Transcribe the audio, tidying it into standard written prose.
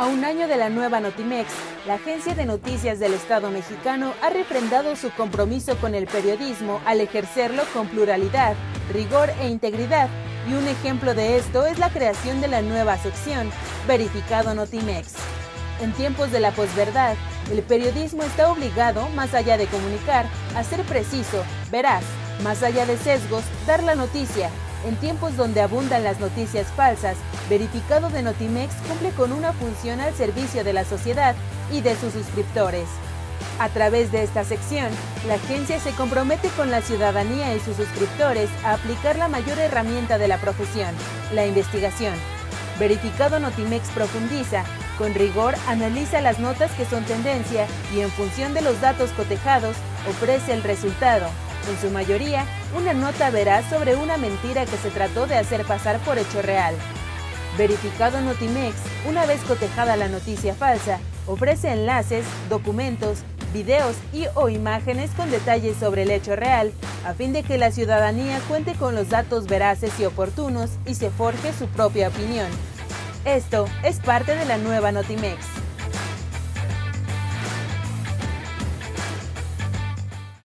A un año de la nueva Notimex, la Agencia de Noticias del Estado Mexicano ha refrendado su compromiso con el periodismo al ejercerlo con pluralidad, rigor e integridad, y un ejemplo de esto es la creación de la nueva sección, Verificado Notimex. En tiempos de la posverdad, el periodismo está obligado, más allá de comunicar, a ser preciso, veraz, más allá de sesgos, dar la noticia. En tiempos donde abundan las noticias falsas, Verificado de Notimex cumple con una función al servicio de la sociedad y de sus suscriptores. A través de esta sección, la agencia se compromete con la ciudadanía y sus suscriptores a aplicar la mayor herramienta de la profesión, la investigación. Verificado Notimex profundiza, con rigor analiza las notas que son tendencia y en función de los datos cotejados ofrece el resultado. En su mayoría, una nota veraz sobre una mentira que se trató de hacer pasar por hecho real. Verificado Notimex, una vez cotejada la noticia falsa, ofrece enlaces, documentos, videos y/o imágenes con detalles sobre el hecho real, a fin de que la ciudadanía cuente con los datos veraces y oportunos y se forje su propia opinión. Esto es parte de la nueva Notimex.